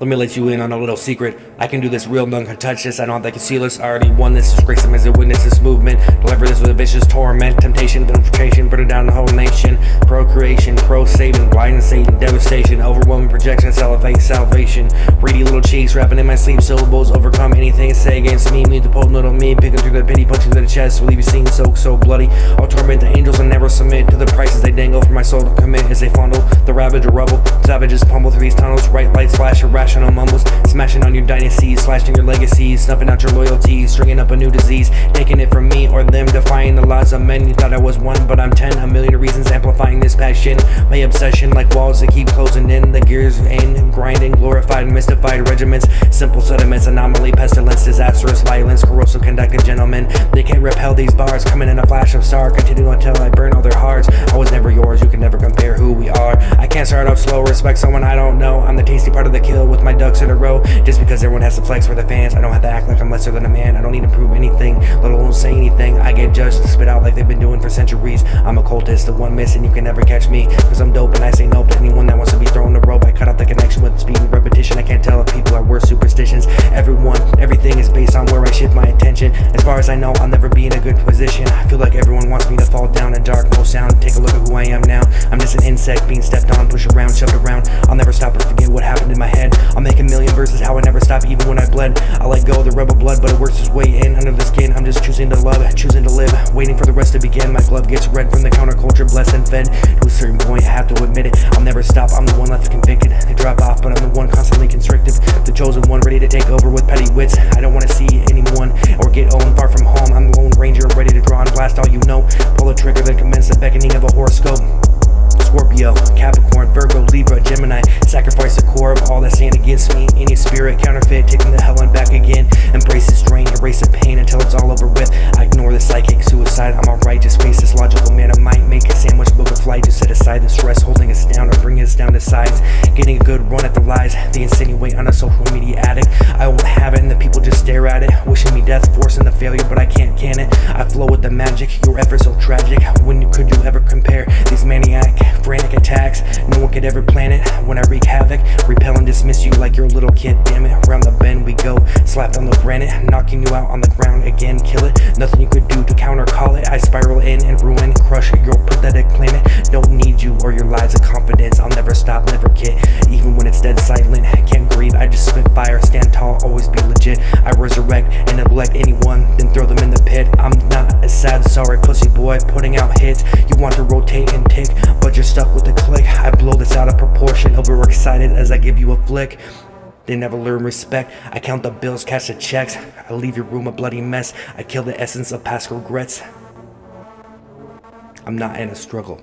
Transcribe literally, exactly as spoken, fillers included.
Let me let you in on a little secret. I can do this real, none can touch this. I don't have to conceal this. I already won this. Disgrace them as a witness. This movement, deliver this with a vicious torment. Temptation, infiltration, burning down the whole nation. Procreation, pro-saving, blinding Satan, devastation, overwhelming projection, salivate, salvation. Greedy little cheeks, rapping in my sleep, syllables, overcome anything. Say against me, me the pole, no to me. Picking through the pity, punching through the chest. Will you be seen so, so bloody? I'll torment the angels and never submit to the prices they dangle for my soul to commit as they fondle the ravage of rubble. Savages pummel through these tunnels, right lights flash, irrational mumbles, smashing on your dynasties, slashing your legacies, snuffing out your loyalties, stringing up a new disease, taking it from me or them, defying the laws of men. You thought I was one, but I'm ten, a million reasons, amplifying this passion, my obsession, like walls that keep closing in, the gears in, grinding, glorified, mystified regiments, simple sediments, anomaly, pestilence, disastrous violence, corrosive conducted gentlemen, they can't repel these bars, coming in a flash of star, continue until I burn all their hearts. I was never yours, you can never compare who we are. I can't start off slow, respect someone I don't know, I'm the tasty part of the kill, with my ducks in a row. Just because everyone has to flex for the fans, I don't have to act like I'm lesser than a man. I don't need to prove anything, let alone say anything. I get judged and spit out like they've been doing for centuries. I'm a cultist, the one missing, you can never catch me, cause I'm dope and I say nope to anyone that wants to be throwing the rope. I cut off the connection with speed and repetition. I can't tell if people are worse superstitions. Everyone, everything is based on where I shift my attention. As far as I know, I'll never be in a good position. I feel like everyone wants me to fall down in dark, no sound. Take a look at who I am now. I'm just an insect being stepped on, pushed around, shoved around. I'll never stop or forget what happened in my head. I'll make a million verses, how I never stop even when I bled. I let go of the rebel blood, but it works its way in under the skin. I'm just choosing to love, choosing to live, waiting for the rest to begin. My glove gets red from the counterculture, blessed and fed. To a certain point, I have to admit it, I'll never stop. I'm the one left convicted. They drop off, but I'm the one constantly constricted, the chosen one, ready to take over with petty wits. I don't want to see anyone or get owned far from home. I'm the Lone Ranger, ready to draw and blast all you know. Pull the trigger, then commence the beckoning of a horoscope. Scorpio, Capricorn, Virgo, Libra, Gemini, sacrifice the core of all that stand against me. Any spirit counterfeit, taking the hell and back again. Embrace the strain, erase the pain until it's all over with. I ignore the psychic suicide, I'm alright, just face this logical man. I might make a sandwich, book a flight, just set aside the stress holding us down or bringing us down to sides. Getting a good run at the lies they insinuate on a social media addict. I won't have it and the people just stare at it, wishing me death, forcing the failure, but I can't can it. I flow with the magic, your efforts so tragic. When could you ever compare these maniac frantic attacks? No one could ever plan it when I wreak havoc. Repel and dismiss you like your little kid, damn it. Around the bend we go, slapped on the granite, knocking you out on the ground again. Kill it, nothing you could do to counter call it. I spiral in and ruin, crush your pathetic planet. Don't need you or your lies of confidence. I'll never stop, never kid, even when it's dead silent. Can't grieve, I just spit fire, stand tall, always be legit. I resurrect and neglect anyone, then throw them in the pit. I'm not a sad, sorry pussy boy, putting out hits. You want to rotate and tick, but you're stuck with the click. I blow this out of proportion, overexcited as I give you a flick. They never learn respect. I count the bills, cash the checks. I leave your room a bloody mess. I kill the essence of past regrets. I'm not in a struggle.